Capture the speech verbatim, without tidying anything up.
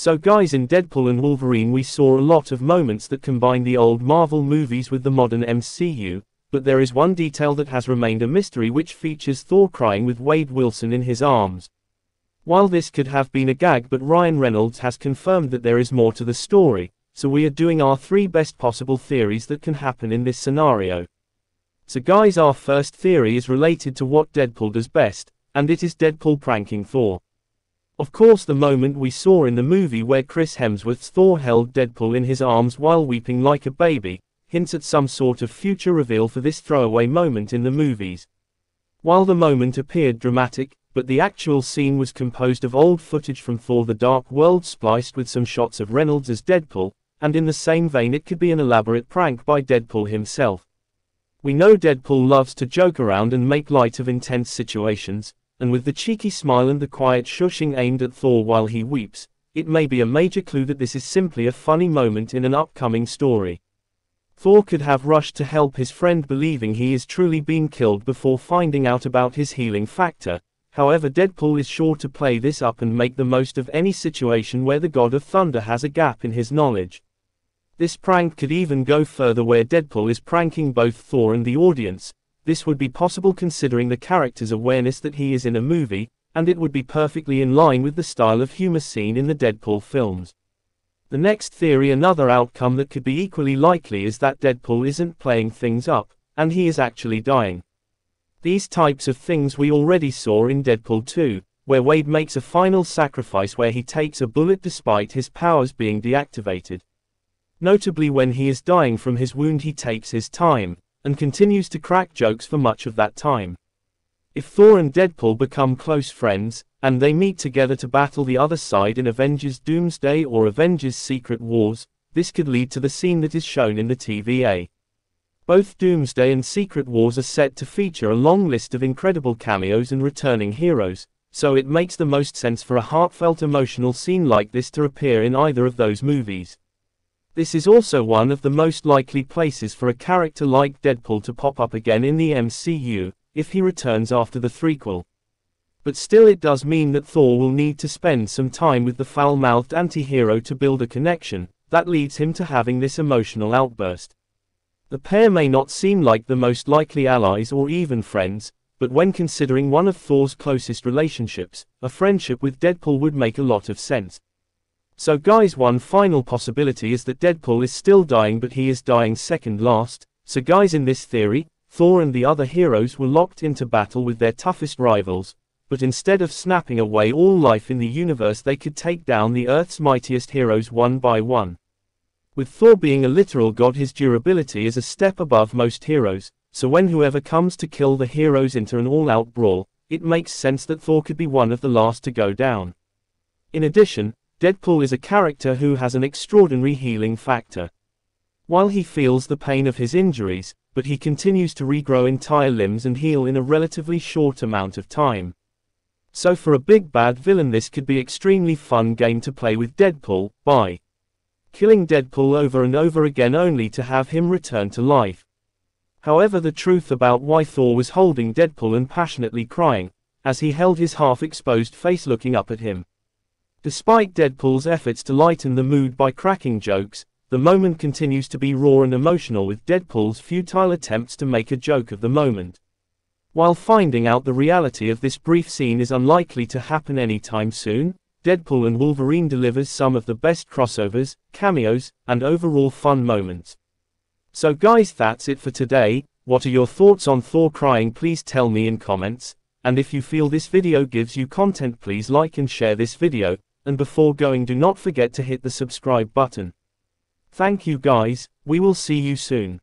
So guys, in Deadpool and Wolverine we saw a lot of moments that combine the old Marvel movies with the modern M C U, but there is one detail that has remained a mystery, which features Thor crying with Wade Wilson in his arms. While this could have been a gag, but Ryan Reynolds has confirmed that there is more to the story, so we are doing our three best possible theories that can happen in this scenario. So guys, our first theory is related to what Deadpool does best, and it is Deadpool pranking Thor. Of course, the moment we saw in the movie where Chris Hemsworth's Thor held Deadpool in his arms while weeping like a baby, hints at some sort of future reveal for this throwaway moment in the movies. While the moment appeared dramatic, but the actual scene was composed of old footage from Thor: The Dark World spliced with some shots of Reynolds as Deadpool, and in the same vein it could be an elaborate prank by Deadpool himself. We know Deadpool loves to joke around and make light of intense situations, and with the cheeky smile and the quiet shushing aimed at Thor while he weeps, it may be a major clue that this is simply a funny moment in an upcoming story. Thor could have rushed to help his friend believing he is truly being killed before finding out about his healing factor. However, Deadpool is sure to play this up and make the most of any situation where the God of Thunder has a gap in his knowledge. This prank could even go further, where Deadpool is pranking both Thor and the audience. This would be possible considering the character's awareness that he is in a movie, and it would be perfectly in line with the style of humor seen in the Deadpool films. The next theory, another outcome that could be equally likely, is that Deadpool isn't playing things up, and he is actually dying. These types of things we already saw in Deadpool two, where Wade makes a final sacrifice where he takes a bullet despite his powers being deactivated. Notably, when he is dying from his wound he takes his time, and continues to crack jokes for much of that time. If Thor and Deadpool become close friends, and they meet together to battle the other side in Avengers: Doomsday or Avengers: Secret Wars, this could lead to the scene that is shown in the T V A. Both Doomsday and Secret Wars are set to feature a long list of incredible cameos and returning heroes, so it makes the most sense for a heartfelt emotional scene like this to appear in either of those movies. This is also one of the most likely places for a character like Deadpool to pop up again in the M C U, if he returns after the threequel. But still, it does mean that Thor will need to spend some time with the foul-mouthed anti-hero to build a connection. That leads him to having this emotional outburst. The pair may not seem like the most likely allies or even friends, but when considering one of Thor's closest relationships, a friendship with Deadpool would make a lot of sense. So guys, one final possibility is that Deadpool is still dying, but he is dying second last. So guys, in this theory, Thor and the other heroes were locked into battle with their toughest rivals, but instead of snapping away all life in the universe, they could take down the Earth's mightiest heroes one by one. With Thor being a literal god, his durability is a step above most heroes, so when whoever comes to kill the heroes into an all-out brawl, it makes sense that Thor could be one of the last to go down. In addition, Deadpool is a character who has an extraordinary healing factor. While he feels the pain of his injuries, but he continues to regrow entire limbs and heal in a relatively short amount of time. So for a big bad villain, this could be extremely fun game to play with Deadpool, by killing Deadpool over and over again only to have him return to life. However, the truth about why Thor was holding Deadpool and passionately crying, as he held his half-exposed face looking up at him. Despite Deadpool's efforts to lighten the mood by cracking jokes, the moment continues to be raw and emotional, with Deadpool's futile attempts to make a joke of the moment. While finding out the reality of this brief scene is unlikely to happen anytime soon, Deadpool and Wolverine delivers some of the best crossovers, cameos, and overall fun moments. So guys, that's it for today. What are your thoughts on Thor crying? Please tell me in comments, and if you feel this video gives you content, please like and share this video. And before going, do not forget to hit the subscribe button. Thank you guys, we will see you soon.